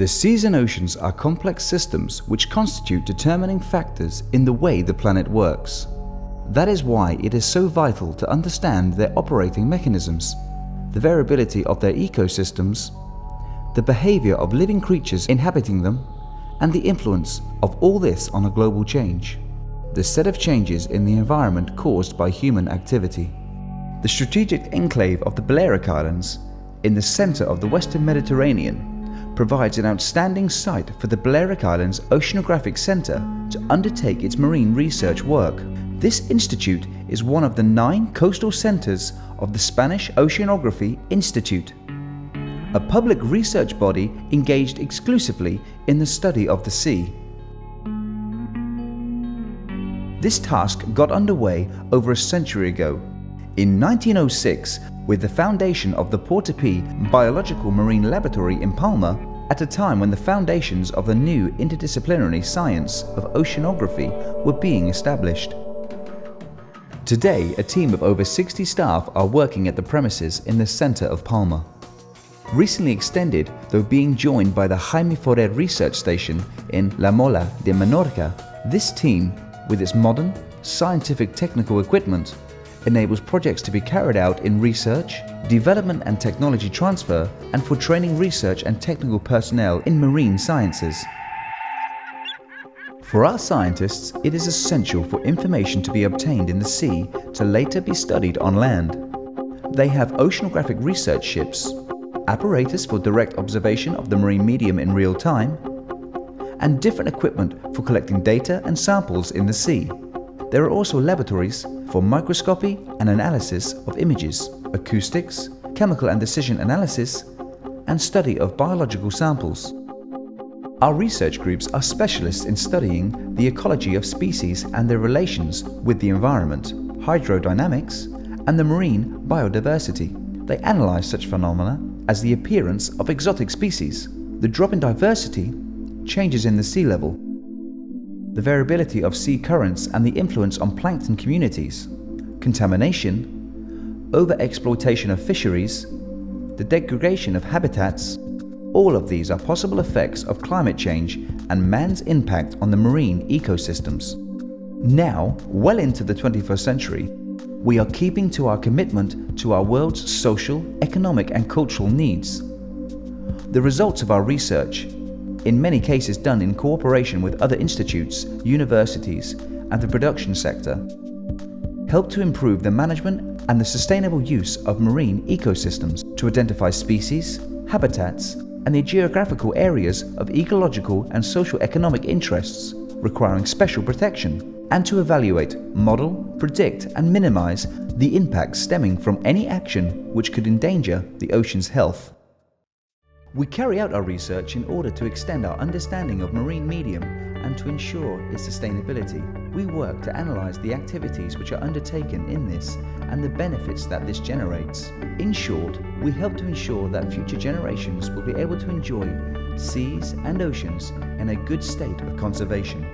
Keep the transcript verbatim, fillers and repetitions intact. The seas and oceans are complex systems which constitute determining factors in the way the planet works. That is why it is so vital to understand their operating mechanisms, the variability of their ecosystems, the behavior of living creatures inhabiting them, and the influence of all this on a global change, the set of changes in the environment caused by human activity. The strategic enclave of the Balearic Islands, in the center of the Western Mediterranean, provides an outstanding site for the Balearic Islands Oceanographic Center to undertake its marine research work. This institute is one of the nine coastal centers of the Spanish Oceanography Institute, a public research body engaged exclusively in the study of the sea. This task got underway over a century ago, in nineteen oh six, with the foundation of the Portopí Biological Marine Laboratory in Palma, at a time when the foundations of the new interdisciplinary science of oceanography were being established. Today, a team of over sixty staff are working at the premises in the center of Palma. Recently extended, though being joined by the Jaime Forer Research Station in La Mola de Menorca, this team, with its modern, scientific technical equipment, enables projects to be carried out in research, development and technology transfer, and for training research and technical personnel in marine sciences. For our scientists, it is essential for information to be obtained in the sea to later be studied on land. They have oceanographic research ships, apparatus for direct observation of the marine medium in real time, and different equipment for collecting data and samples in the sea. There are also laboratories for microscopy and analysis of images, acoustics, chemical and decision analysis, and study of biological samples. Our research groups are specialists in studying the ecology of species and their relations with the environment, hydrodynamics, and the marine biodiversity. They analyze such phenomena as the appearance of exotic species, the drop in diversity, changes in the sea level, the variability of sea currents and the influence on plankton communities, contamination, over-exploitation of fisheries, the degradation of habitats. All of these are possible effects of climate change and man's impact on the marine ecosystems. Now, well into the twenty-first century, we are keeping to our commitment to our world's social, economic and cultural needs. The results of our research, in many cases done in cooperation with other institutes, universities and the production sector, help to improve the management and the sustainable use of marine ecosystems, to identify species, habitats and the geographical areas of ecological and socio-economic interests requiring special protection, and to evaluate, model, predict and minimize the impacts stemming from any action which could endanger the ocean's health. We carry out our research in order to extend our understanding of marine medium and to ensure its sustainability. We work to analyze the activities which are undertaken in this and the benefits that this generates. In short, we help to ensure that future generations will be able to enjoy seas and oceans in a good state of conservation.